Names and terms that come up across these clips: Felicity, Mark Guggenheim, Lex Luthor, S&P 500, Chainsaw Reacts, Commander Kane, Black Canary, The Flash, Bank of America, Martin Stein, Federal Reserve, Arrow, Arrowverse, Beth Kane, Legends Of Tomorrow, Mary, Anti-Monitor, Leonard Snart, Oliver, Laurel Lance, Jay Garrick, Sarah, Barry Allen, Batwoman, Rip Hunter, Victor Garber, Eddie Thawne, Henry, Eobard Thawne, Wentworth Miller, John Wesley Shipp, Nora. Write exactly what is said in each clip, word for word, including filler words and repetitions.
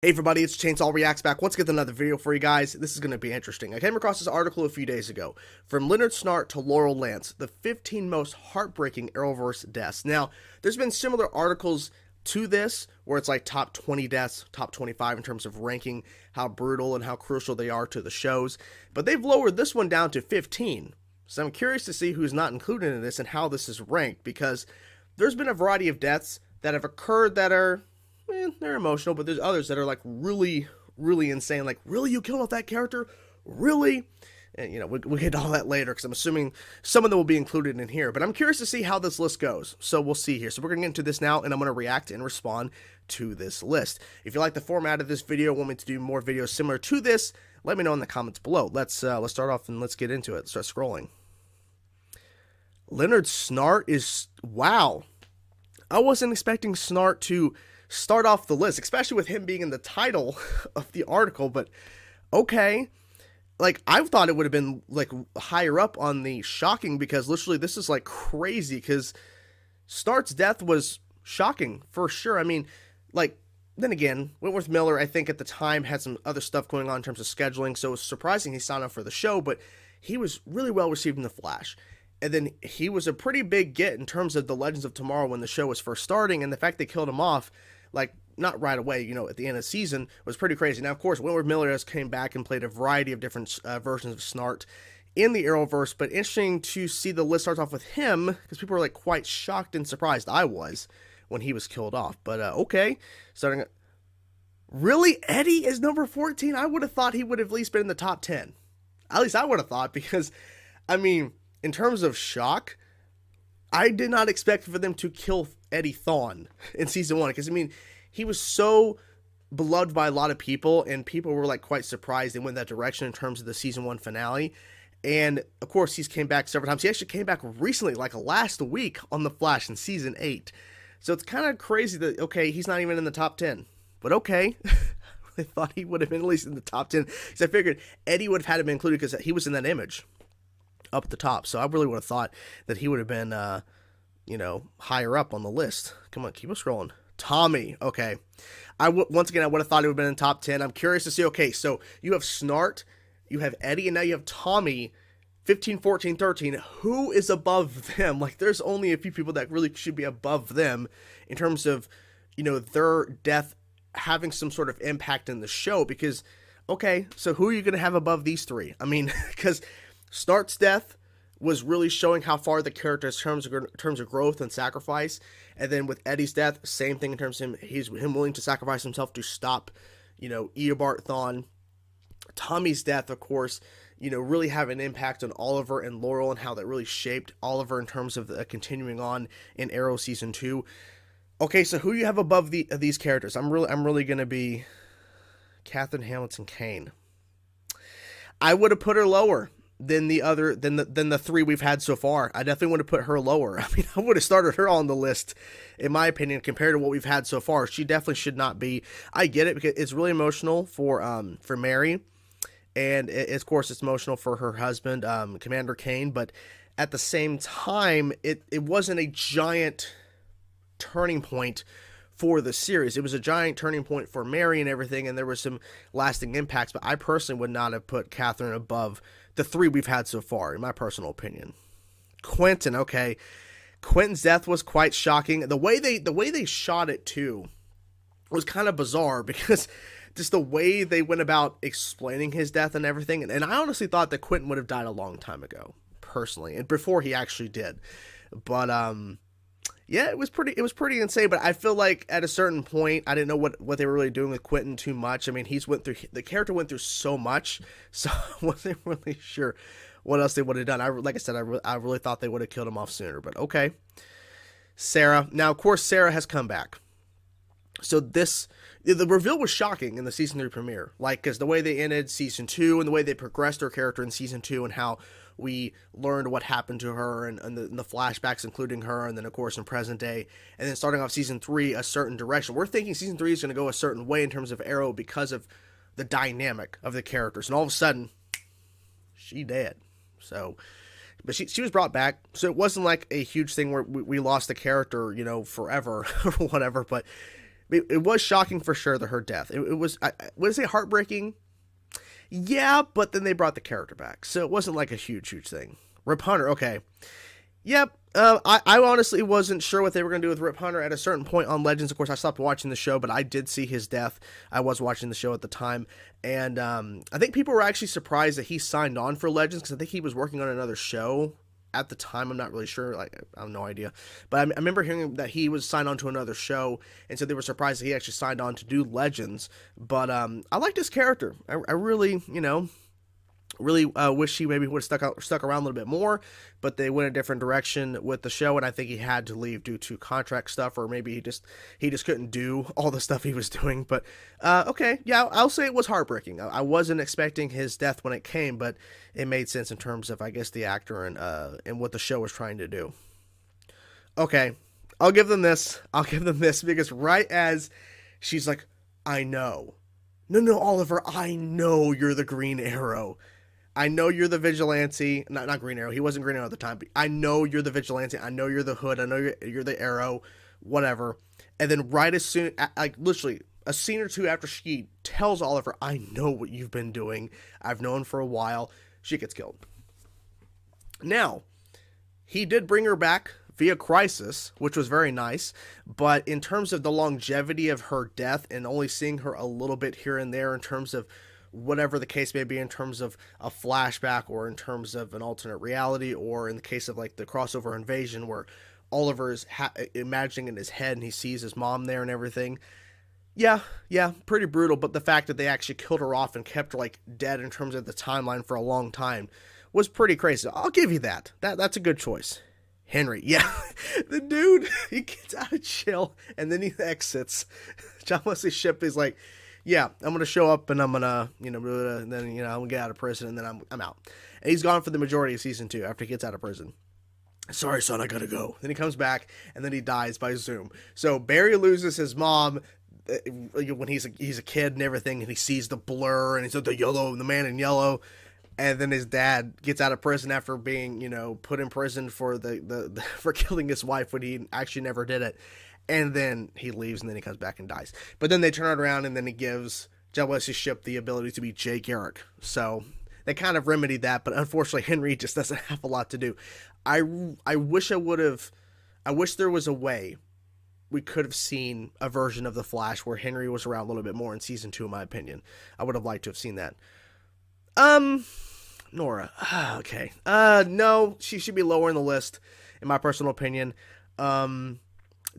Hey everybody, it's Chainsaw Reacts back once again with another video for you guys. This is going to be interesting. I came across this article a few days ago. From Leonard Snart to Laurel Lance, the fifteen most heartbreaking Arrowverse deaths. Now, there's been similar articles to this where it's like top twenty deaths, top twenty-five in terms of ranking how brutal and how crucial they are to the shows. But they've lowered this one down to fifteen. So I'm curious to see who's not included in this and how this is ranked, because there's been a variety of deaths that have occurred that are... Eh, they're emotional, but there's others that are like really, really insane. Like, really, you killed off that character? Really? And, you know, we, we'll get to all that later, because I'm assuming some of them will be included in here. But I'm curious to see how this list goes. So we'll see here. So we're going to get into this now, and I'm going to react and respond to this list. If you like the format of this video, want me to do more videos similar to this, let me know in the comments below. Let's, uh, let's start off and let's get into it. Let's start scrolling. Leonard Snart is... Wow. I wasn't expecting Snart to... start off the list, especially with him being in the title of the article, but okay. Like, I thought it would have been, like, higher up on the shocking, because literally this is, like, crazy, because Snart's death was shocking, for sure. I mean, like, then again, Wentworth Miller, I think at the time, had some other stuff going on in terms of scheduling, so it was surprising he signed up for the show, but he was really well received in The Flash. And then he was a pretty big get in terms of the Legends of Tomorrow when the show was first starting, and the fact they killed him off, like, not right away, you know, at the end of the season, was pretty crazy. Now, of course, Wentworth Miller has came back and played a variety of different uh, versions of Snart in the Arrowverse, but interesting to see the list starts off with him, because people were, like, quite shocked and surprised. I was when he was killed off, but, uh, okay. Starting, really? Eddie is number fourteen? I would have thought he would have at least been in the top ten. At least I would have thought, because, I mean, in terms of shock, I did not expect for them to kill Eddie Thawne in season one, because, I mean, he was so beloved by a lot of people, and people were, like, quite surprised they went that direction in terms of the season one finale. And, of course, he's came back several times. He actually came back recently, like, last week on The Flash in season eight. So it's kind of crazy that, okay, he's not even in the top ten. But okay. I thought he would have been at least in the top ten, because I figured Eddie would have had him included because he was in that image up at the top. So I really would have thought that he would have been, uh, you know, higher up on the list. Come on, keep on scrolling. Tommy. Okay. I w once again, I would have thought he would have been in the top ten. I'm curious to see. Okay. So you have Snart, you have Eddie, and now you have Tommy, fifteen, fourteen, thirteen. Who is above them? Like, there's only a few people that really should be above them in terms of, you know, their death having some sort of impact in the show, because, okay, so who are you going to have above these three? I mean, because Snart's death was really showing how far the character is in terms of, in terms of growth and sacrifice. And then with Eddie's death, same thing in terms of him, he's, him willing to sacrifice himself to stop, you know, Eobard Thawne. Tommy's death, of course, you know, really have an impact on Oliver and Laurel and how that really shaped Oliver in terms of the, uh, continuing on in Arrow Season two. Okay, so who do you have above the, uh, these characters? I'm really, I'm really going to be Catherine Hamilton Kane. I would have put her lower than the other, than the, than the three we've had so far. I definitely would have put her lower. I mean, I would have started her on the list, in my opinion, compared to what we've had so far. She definitely should not be. I get it, because it's really emotional for, um, for Mary, and it, of course, it's emotional for her husband, um, Commander Kane, but at the same time, it, it wasn't a giant turning point for the series. It was a giant turning point for Mary and everything, and there were some lasting impacts, but I personally would not have put Catherine above the three we've had so far, in my personal opinion. Quentin, okay. Quentin's death was quite shocking. The way they the way they shot it too was kind of bizarre, because just the way they went about explaining his death and everything, and, and I honestly thought that Quentin would have died a long time ago, personally, and before he actually did. But um yeah, it was pretty it was pretty insane, but I feel like at a certain point, I didn't know what, what they were really doing with Quentin too much. I mean, he's went through, the character went through so much, so I wasn't really sure what else they would have done. I, like I said, I, re I really thought they would have killed him off sooner, but okay. Sarah. Now, of course, Sarah has come back. So this, the reveal was shocking in the season three premiere, like, because the way they ended season two and the way they progressed her character in season two and how we learned what happened to her and, and, the, and the flashbacks, including her, and then, of course, in present day. And then starting off season three, a certain direction. We're thinking season three is going to go a certain way in terms of Arrow because of the dynamic of the characters. And all of a sudden, she dead. So, but she, she was brought back. So it wasn't like a huge thing where we, we lost the character, you know, forever or whatever. But it, it was shocking for sure, that her death. It, it was, I, I would say, heartbreaking. Yeah, but then they brought the character back, so it wasn't like a huge, huge thing. Rip Hunter, okay. Yep, uh, I, I honestly wasn't sure what they were going to do with Rip Hunter at a certain point on Legends. Of course, I stopped watching the show, but I did see his death. I was watching the show at the time, and um, I think people were actually surprised that he signed on for Legends, because I think he was working on another show at the time. I'm not really sure, like, I have no idea, but I, I remember hearing that he was signed on to another show, and so they were surprised that he actually signed on to do Legends. But um, I liked his character. I, I really, you know, really uh, wish he maybe would have stuck out, stuck around a little bit more, but they went a different direction with the show, and I think he had to leave due to contract stuff, or maybe he just he just couldn't do all the stuff he was doing. But uh, okay, yeah, I'll say it was heartbreaking. I, I wasn't expecting his death when it came, but it made sense in terms of, I guess, the actor and uh, and what the show was trying to do. Okay, I'll give them this. I'll give them this, because right as she's like, I know. No, no, Oliver, I know you're the Green Arrow. I know you're the vigilante. Not, not Green Arrow. He wasn't Green Arrow at the time. But I know you're the vigilante. I know you're the Hood. I know you're, you're the Arrow, whatever. And then right as soon, like literally a scene or two after she tells Oliver, I know what you've been doing. I've known for a while. She gets killed. Now, he did bring her back via Crisis, which was very nice, but in terms of the longevity of her death and only seeing her a little bit here and there in terms of whatever the case may be, in terms of a flashback or in terms of an alternate reality, or in the case of like the crossover invasion where Oliver is ha imagining in his head and he sees his mom there and everything. Yeah, yeah, pretty brutal, but the fact that they actually killed her off and kept her like dead in terms of the timeline for a long time was pretty crazy. I'll give you that. That that's a good choice. Henry, yeah, the dude, he gets out of jail, and then he exits. John Wesley Shipp is like, yeah, I'm going to show up, and I'm going to, you know, and then, you know, I'm going to get out of prison, and then I'm, I'm out. And he's gone for the majority of season two after he gets out of prison. Sorry, son, I got to go. Then he comes back, and then he dies by Zoom. So Barry loses his mom when he's a, he's a kid and everything, and he sees the blur, and he's the yellow, the man in yellow. And then his dad gets out of prison after being, you know, put in prison for the, the, the for killing his wife when he actually never did it. And then he leaves, and then he comes back and dies. But then they turn it around, and then he gives John Wesley Shipp the ability to be Jay Garrick. So they kind of remedied that, but unfortunately Henry just doesn't have a lot to do. I, I wish I would have – I wish there was a way we could have seen a version of The Flash where Henry was around a little bit more in season two, in my opinion. I would have liked to have seen that. Um, Nora. Ah, okay. Uh, no, she should be lower in the list, in my personal opinion. Um,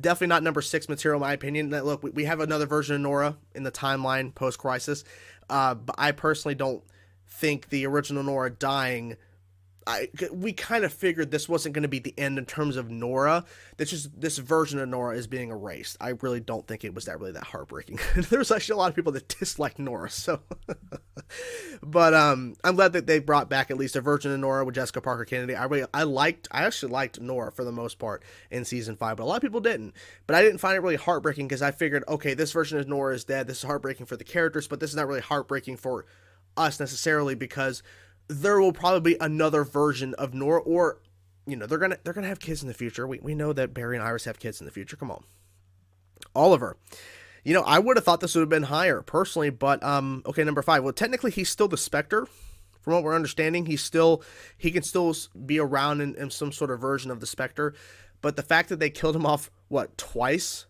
definitely not number six material, in my opinion. That, look, we, we have another version of Nora in the timeline post-Crisis. Uh, but I personally don't think the original Nora dying. I we kind of figured this wasn't going to be the end in terms of Nora. This just this version of Nora is being erased. I really don't think it was that really that heartbreaking. There's actually a lot of people that disliked Nora, so but um I'm glad that they brought back at least a version of Nora with Jessica Parker Kennedy. I really I liked I actually liked Nora for the most part in season five, but a lot of people didn't. But I didn't find it really heartbreaking, because I figured, okay, this version of Nora is dead. This is heartbreaking for the characters, but this is not really heartbreaking for us necessarily, because there will probably be another version of Nora, or, you know, they're gonna they're gonna have kids in the future. We we know that Barry and Iris have kids in the future. Come on, Oliver. You know, I would have thought this would have been higher personally, but um, okay, number five. Well, technically, he's still the Spectre, from what we're understanding. He's still he can still be around in, in some sort of version of the Spectre, but the fact that they killed him off what twice,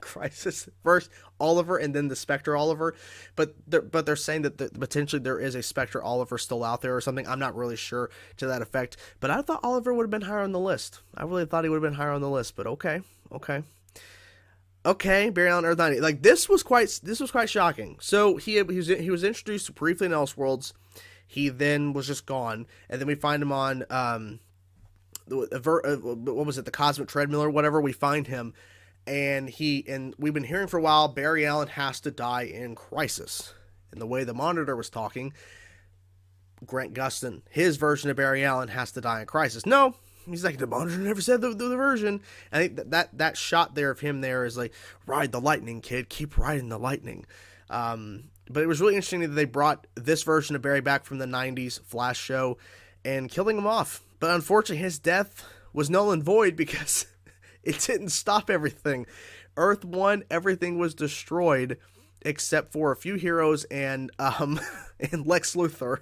Crisis first Oliver and then the Spectre Oliver, but they're, but they're saying that the, potentially there is a Spectre Oliver still out there or something. I'm not really sure to that effect, but I thought Oliver would have been higher on the list. I really thought he would have been higher on the list, but okay, okay, okay. Barry Allen, Earth ninety. Like this was quite this was quite shocking. So he he was, he was introduced briefly in Elseworlds. He then was just gone, and then we find him on um. what was it, the Cosmic Treadmill or whatever. We find him, and he and we've been hearing for a while Barry Allen has to die in Crisis. And the way the Monitor was talking, Grant Gustin, his version of Barry Allen has to die in Crisis. No, he's like, the Monitor never said the, the, the version. I think that, that that shot there of him there is like, ride the lightning, kid, keep riding the lightning. Um, but it was really interesting that they brought this version of Barry back from the nineties Flash show and killing him off. But unfortunately, his death was null and void because it didn't stop everything. Earth One, everything was destroyed except for a few heroes and um and Lex Luthor.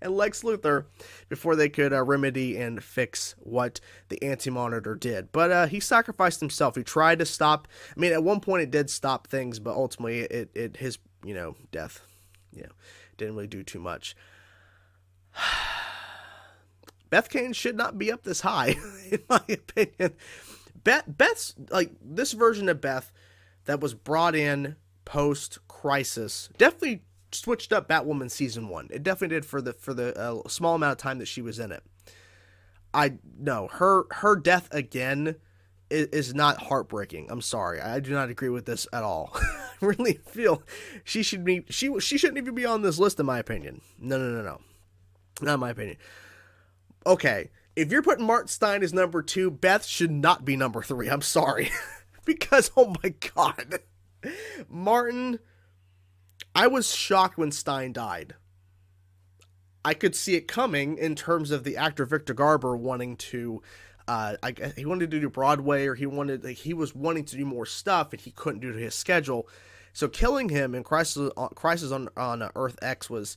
and Lex Luthor before they could uh, remedy and fix what the Anti-Monitor did. But uh, he sacrificed himself. He tried to stop. I mean, at one point it did stop things, but ultimately it, it his, you know, death, you know, didn't really do too much. Beth Kane should not be up this high, in my opinion. Beth, Beth's, like, this version of Beth that was brought in post-Crisis definitely switched up Batwoman season one. It definitely did for the for the uh, small amount of time that she was in it. I no her her death again is, is not heartbreaking. I'm sorry, I do not agree with this at all. I really feel she should be she she shouldn't even be on this list in my opinion. No no no no, not in my opinion. Okay, if you're putting Martin Stein as number two, Beth should not be number three. I'm sorry, because oh my god, Martin. I was shocked when Stein died. I could see it coming in terms of the actor Victor Garber wanting to, uh, I, he wanted to do Broadway, or he wanted, like, he was wanting to do more stuff, and he couldn't due to his schedule. So killing him in Crisis, uh, Crisis on on uh, Earth X was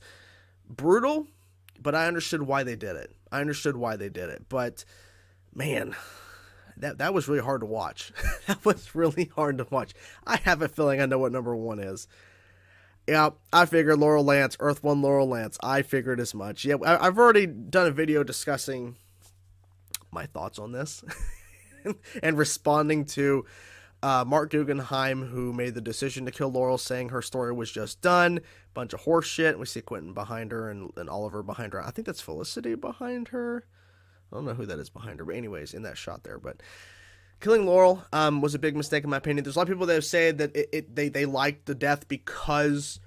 brutal, but I understood why they did it. I understood why they did it, but man. That, that was really hard to watch. That was really hard to watch. I have a feeling I know what number one is. Yeah, I figured Laurel Lance, Earth One Laurel Lance. I figured as much. Yeah, I, I've already done a video discussing my thoughts on this and responding to uh, Mark Guggenheim, who made the decision to kill Laurel, saying her story was just done. Bunch of horse shit. We see Quentin behind her and, and Oliver behind her. I think that's Felicity behind her. I don't know who that is behind her, but anyways, in that shot there, but... Killing Laurel um, was a big mistake in my opinion. There's a lot of people that have said that it, it they, they liked the death because,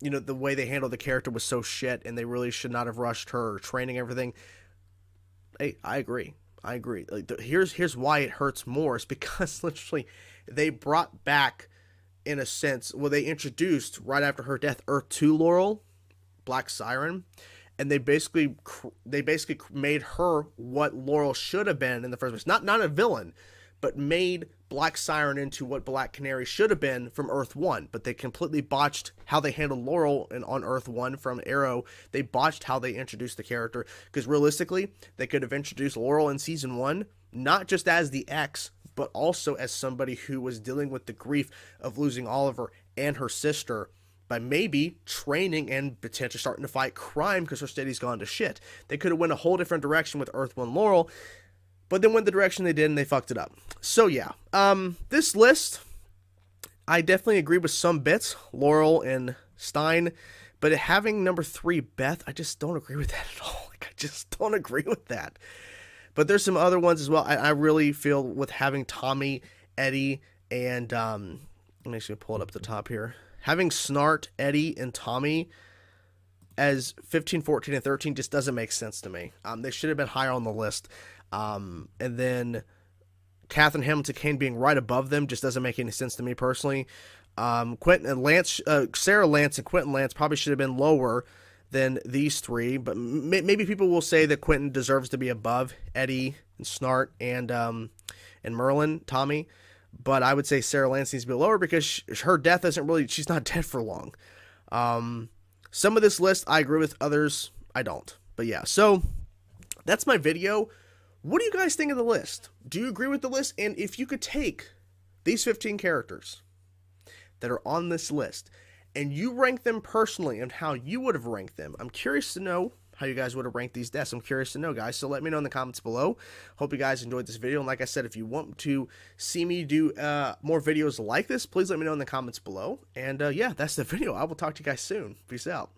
you know, the way they handled the character was so shit and they really should not have rushed her or training everything. Hey, I agree. I agree. Like the, here's here's why it hurts more. It's because literally they brought back, in a sense, well, they introduced right after her death Earth two Laurel, Black Siren. And they basically they basically made her what Laurel should have been in the first place. Not, not a villain, but made Black Siren into what Black Canary should have been from Earth one. But they completely botched how they handled Laurel and on Earth one from Arrow. They botched how they introduced the character. Because realistically, they could have introduced Laurel in Season one, not just as the ex, but also as somebody who was dealing with the grief of losing Oliver and her sister, by maybe training and potentially starting to fight crime because her city's gone to shit. They could have went a whole different direction with Earth One Laurel, but then went the direction they did and they fucked it up. So yeah, um, this list, I definitely agree with some bits, Laurel and Stein, but having number three Beth, I just don't agree with that at all. Like, I just don't agree with that. But there's some other ones as well. I, I really feel with having Tommy, Eddie, and um, let me actually pull it up the top here. Having Snart, Eddie, and Tommy as fifteen, fourteen, and thirteen just doesn't make sense to me. Um, they should have been higher on the list. Um, and then Catherine Hamilton Kane being right above them just doesn't make any sense to me personally. Um, Quentin and Lance, uh, Sarah Lance and Quentin Lance probably should have been lower than these three. But m maybe people will say that Quentin deserves to be above Eddie and Snart and um, and Merlin, Tommy. But I would say Sarah Lance needs to be lower because she, her death isn't really... She's not dead for long. Um, some of this list, I agree with. Others, I don't. But yeah, so that's my video. What do you guys think of the list? Do you agree with the list? And if you could take these fifteen characters that are on this list and you rank them personally and how you would have ranked them, I'm curious to know how you guys would have ranked these deaths. I'm curious to know, guys, so let me know in the comments below. Hope you guys enjoyed this video, and like I said, if you want to see me do uh, more videos like this, please let me know in the comments below, and uh, yeah, that's the video. I will talk to you guys soon. Peace out.